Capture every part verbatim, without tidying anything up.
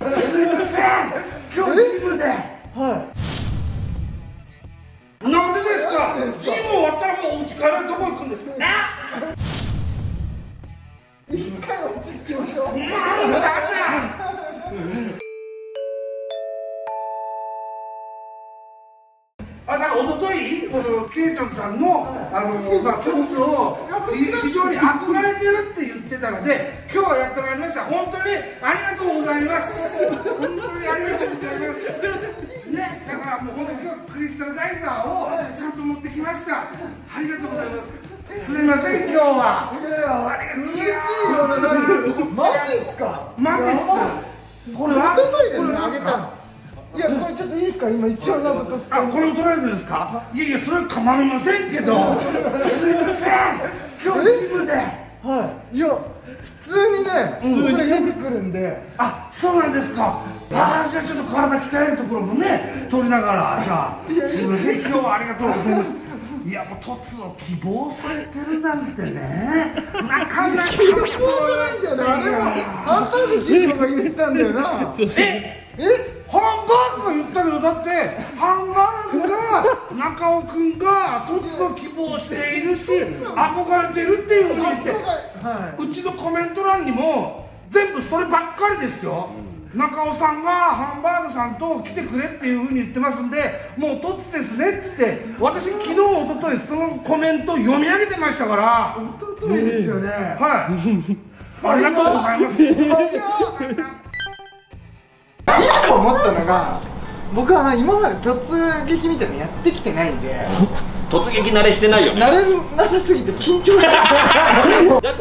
すいません、今日ジムで。はい、なんでですか。ジム終わったらもう家からどこ行くんですか。一回落ち着きましょう。なんだあ、なんかおととい、そのケイトンさんの、あの、まあ、ソースを非常に憧れてるって言ってたので、今日はやってまいりました。本当にありがとうございます。本当にありがとうございます。ね、だからもう本当に今日クリスタルダイザーをちゃんと持ってきました。ありがとうございます。すみません、今日は。マジっすか。マジっす。これは。おとといであげたの。いや、これちょっといいですか、今一応なんか、あ、これを取られてるんですか。いやいや、それは構いませんけど。すいません、今日ジムで。はい、いや、普通にね、普通によく来るんで。あ、そうなんですか。ああ、じゃあちょっと体鍛えるところもね、取りながら、じゃあ、すいません、今日はありがとうございます。いや、もう凸を希望されてるなんてね。なかなか希望じゃないんだよね。あれは、あんたの師匠が入れたんだよな。え、え。ハンバーグが言ったけど、だってハンバーグが中尾君が凸を希望しているし憧れてるっていうふうに言って、うちのコメント欄にも全部そればっかりですよ。中尾さんがハンバーグさんと来てくれっていうふうに言ってますんで、もう凸ですねっつって、私昨日おとといそのコメント読み上げてましたから。おとといですよね。はい、ありがとうございます。一個思ったのが、僕は今まで突撃みたいなのやってきてないんで突撃慣れしてないよね。慣れなさすぎて緊張してだか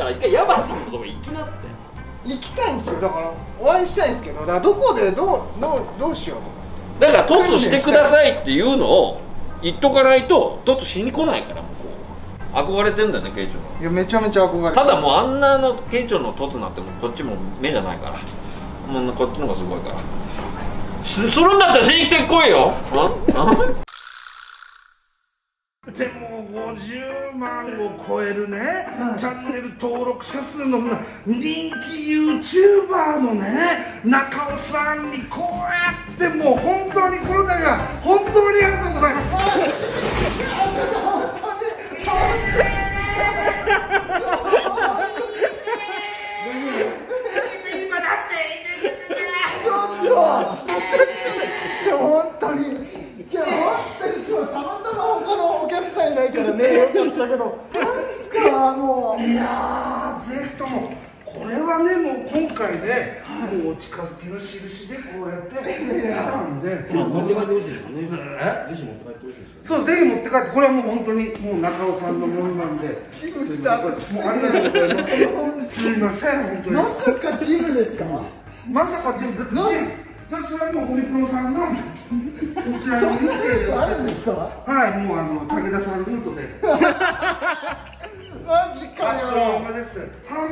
ら一回ヤバさんのところ行きなって行きたいんですよ。だからお会いしたいんですけど、だからどこでどうどうどうしよう、だから凸してくださいっていうのを言っとかないと凸しに来ないから。もう憧れてるんだよね、慶長の。いや、めちゃめちゃ憧れて。ただもうあんなの慶長の凸なんてもうこっちも目じゃないから、もうこっちの方がすごいから。するんだったらしに来てこいよ。でもごじゅうまんを超えるね、チャンネル登録者数の人気 ユーチューバー のね中尾さんにこうやって、もう本当にこの度は本当にありがとうございますだけど、何ですか、もう。いやー、ぜひとも、これはね、もう今回ね、はい、もうお近づきの印でこうやって。なんで、持って帰ってほしいですよね。ぜひ持って帰ってほしいですよね。そう、ぜひ持って帰って、これはもう本当に、もう中尾さんのものなんで。チームした後、もうありがとうございます。すいません、本当に。まさかチームですか。まさかチームです。それはもうホリプロさんの。こちらに見てあるんですか。はい、もうあの武田さんルートで。マジかよ。ハ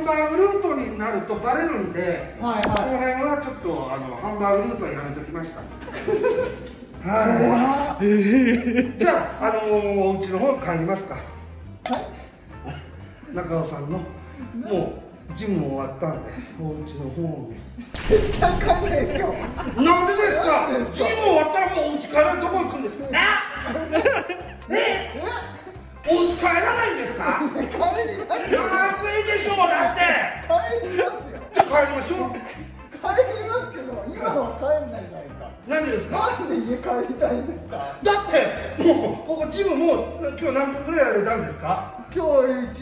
ンバーグルートになるとバレるんで、この辺はちょっとあのハンバーグルートはやめときました。はい。じゃああのお家の方帰りますか。はい。中尾さんのもう。ジム終わったんで、お家の方に。絶対帰んないですよ。なんでですか。ジム終わったらもうお家からどこ行くんですか。え、お家帰らないんですか。帰りますよ。暑いでしょう、だって。帰りますよ。じゃあ帰りましょう。帰りますけど、今は帰んないじゃないですか。なんでですか。なんで家帰りたいんですか。だって、もうここジムもう今日何分ぐらいやれたんですか。今日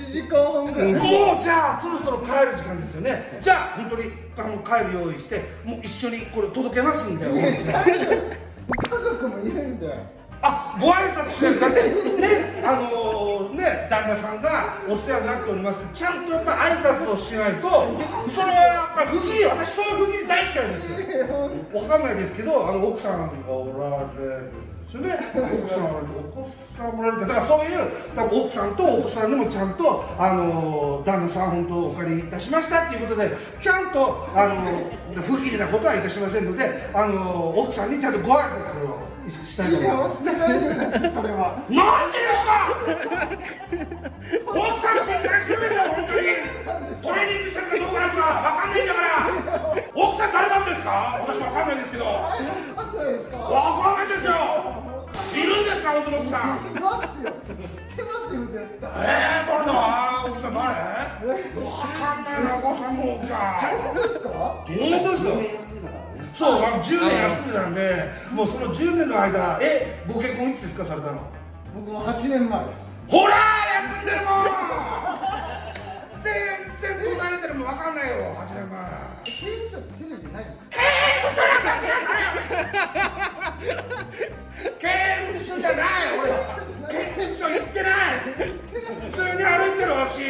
いちじかんはんぐらい。もうじゃあそろそろ帰る時間ですよね。じゃあ本当にあの帰る用意してもう一緒にこれ届けますんで。家族もいるんで。あ、ご挨拶しなくてね、あのー、ね、旦那さんがお世話になっておりますけど、ちゃんとやっぱ挨拶をしないと、それはやっぱり不義理、私そういう不義理大嫌いですよ。わかんないですけど、あの奥さんがおられるんですよね。奥さんがおられて、お子さんもおられて、だからそういう多分奥さんとお子さんにもちゃんと、あのー、旦那さん本当お借りいたしましたっていうことで、ちゃんと、あのー、不義理なことはいたしませんので、あのー、奥さんにちゃんとご挨拶を。したいと思います。大丈夫です。それは。なんでですか。おっさんしかいないでしょ、本当に。トレーニングしたかどうかなんかわかんないんだから。奥さん誰なんですか。か？私わかんないですけど。わかんないですよ。いるんですか本当の奥さん？いますよ。知ってますよ絶対。ええ、誰だ？奥さん誰？わかんないな、お子さんも奥さん。本当ですか？本当ですよ。そう、じゅうねん休んでたんで、もうそのじゅうねんの間、え、ご結婚いつですか、されたの？僕もはちねんまえです。ほらー、休んでるもん全然答えてるのも分かんないよ、はちねんまえ。刑務所ってテレビないんですか？刑務所なんか刑務所じゃない、俺、刑務所行ってない、普通に歩いてるわし、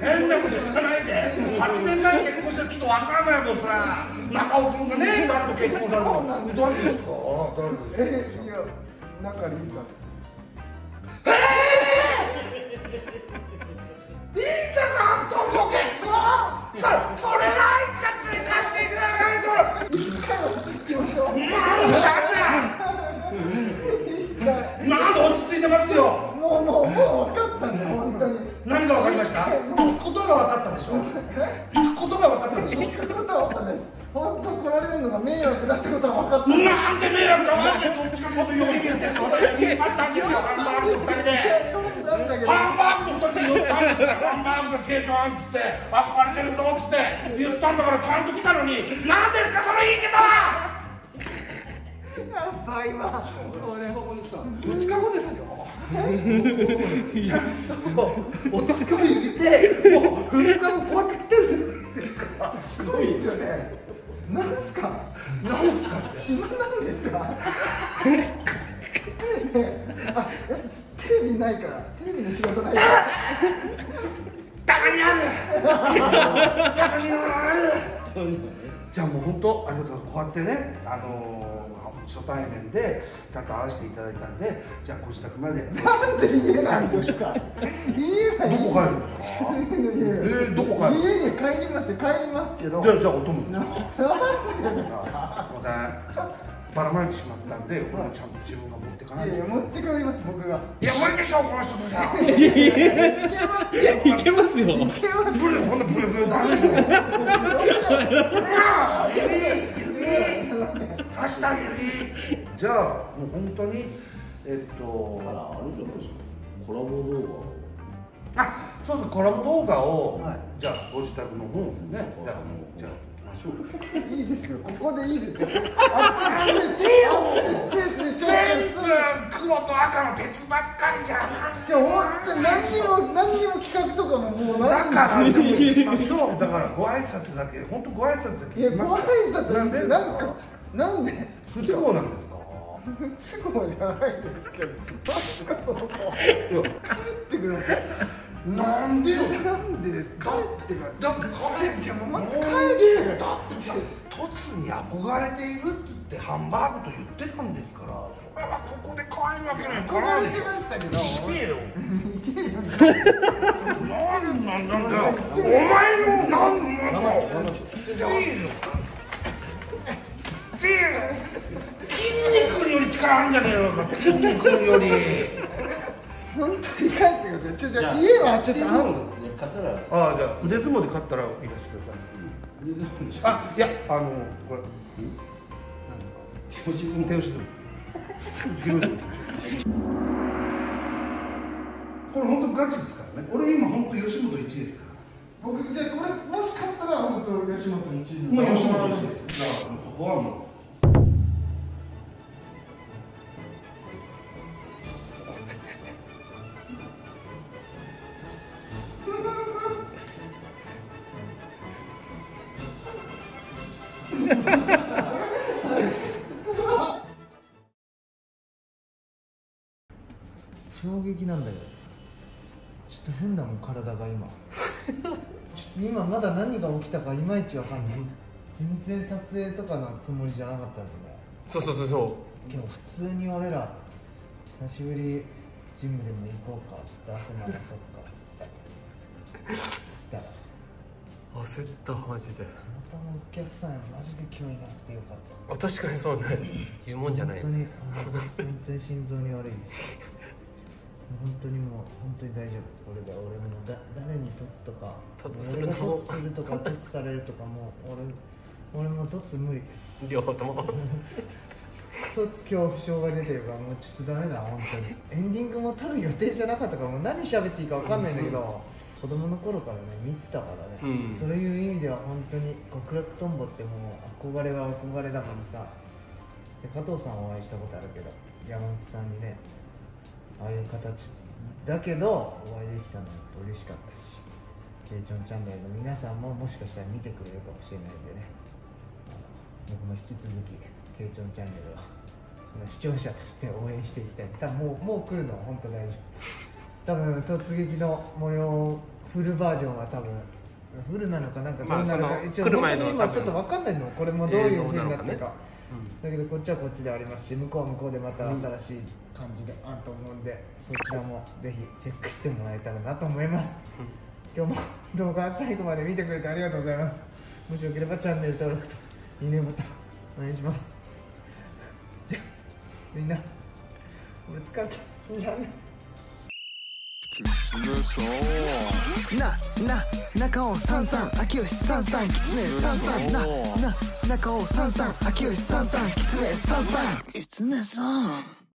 変なこと聞かないで、はちねんまえに結婚して、ちょっと分かんないもん、そら。中尾君がね、誰と結婚されたの？誰ですか？誰ですか？いや、中里さん。えー！リータさんとご結婚？それ、それが挨拶に貸していただかないと。一回落ち着きましょう。なんだ。落ち着いてますよ。もうもうもう分かったんだよ、本当に。何が分かりました？ことが分かったでしょ？ことが分かったでしょ？ことは分かんないです。本当来られるのが迷惑だってことは分かってる。なんで迷惑だ、分かってそっちのこと酔いにして私は引っ張ったんですよ、ハンバーグとふたりで。ハンバーグとふたりで言ったんですよ、ハンバーグが消えちゃうっつって、憧れてるぞっつって言ったんだから、ちゃんと来たのに、なんですか、その言い方は。やばいわ、俺、ふつかごに来たんですよ。ふつかごですよ。ちゃんと男に見て、もうふつかご、こうやって来てるじゃん。すごいですよね。なんすか？なんすかって暇なんですか？あ、テレビないから、テレビの仕事ないからたまにあるたまにあるじゃあもう本当ありがとう、こうやってね、あのー、初対面でちゃんと会わせていただいたんで、じゃあご自宅まで。なんで言えないんですか？どこ帰るんですか？えー、どこ帰る？家に帰ります、帰りますけど。じゃあじゃあお供ですか？すいません、ばらまいてしまったんで、これもちゃんと自分が持ってかないと。いやいや、持って帰ります、僕が。いや、俺でしょ、この人とじゃ。いけますよ。いけますよ。ブルこんなブルブルダメですよ。指指刺した指。じゃあもう本当にえっと。あらあるじゃないですか。コラボ動画。あ、そうそう、コラボ動画を、じゃあご自宅の方でね、じゃあもうじゃあ。いいですよ、ここでいいですよ。あっちのスペースにちょっと全部黒と赤の鉄ばっかりじゃん。じゃあ本当に何にも何にも企画とかももうだからでも行きましょう。だからご挨拶だけ、本当ご挨拶だけ。いやご挨拶なんでなんかなんで不都合なんですか？不都合じゃないですけど。どうですかその子。帰ってください。なんでよ、なんでですか？帰ってください。だ帰って、じゃあもう帰って。だってさ、トツに憧れているっつってハンバーグと言ってたんですから、それはここで帰るわけないから。憧れてましたけど。見てよ。見てよ。なんなんなんだよ。お前のなんなんだよ。見てよ。見てよ。筋肉より力あるんじゃねえのか。筋肉より。本当に帰ってください。ちょじゃあ家はちょっとあのああじゃあ腕相撲で勝ったらいいですけどさ。腕相撲でしょ。あいやあのこれなんですか。手押し相撲。手押し相撲。これ本当ガチですからね。俺今本当吉本いちいですから。僕じゃあこれもし勝ったら本当吉本いちい。もう吉本いちいです。だからそこはもう。衝撃なんだけど、ちょっと変だもん体が今。ちょっと今まだ何が起きたかいまいちわかんない。全然撮影とかのつもりじゃなかったんですよね。そうそうそうそう。今日普通に俺ら久しぶりジムでも行こうかっつって汗流そうかっつって来たら。焦ったマジで。たまたまお客さんマジで今日いなくてよかった。あ確かにそうね。言うもんじゃない。本当に本当に心臓に悪いです。本当にもう本当に大丈夫。俺が俺もだ誰に凸とか、凸するとか、凸されるとかもう俺俺もどっち無理。両方とも。一つ恐怖症が出てるから、もうちょっとダメだ、本当に。エンディングも撮る予定じゃなかったから、もう何喋っていいかわかんないんだけど、子供の頃からね、見てたからね、うん、そういう意味では本当に、極楽とんぼってもう憧れは憧れだもんさ。で、加藤さんお会いしたことあるけど、山本さんにね、ああいう形だけど、お会いできたのって嬉しかったし、けいちょんチャンネルの皆さんももしかしたら見てくれるかもしれないんでね、僕も引き続き、けいちょんチャンネルを視聴者として応援していきたい。多分もう、もう来るのは本当大丈夫。多分突撃の模様フルバージョンは多分フルなのかなんかどうなのか、一応本当に今ちょっと分かんないの。これもどういう風になってるか。だけどこっちはこっちでありますし、向こうは向こうでまた新しい感じであると思うんで、そちらもぜひチェックしてもらえたらなと思います。今日も動画最後まで見てくれてありがとうございます。もしよければチャンネル登録といいねボタンお願いします。みんな、俺疲れた。じゃあね。きつねそう。な、な、中尾さんさん、秋吉さんさん、きつねさんさん。な、な、中尾さんさん、秋吉さんさん、きつねさんさん。きつねさん。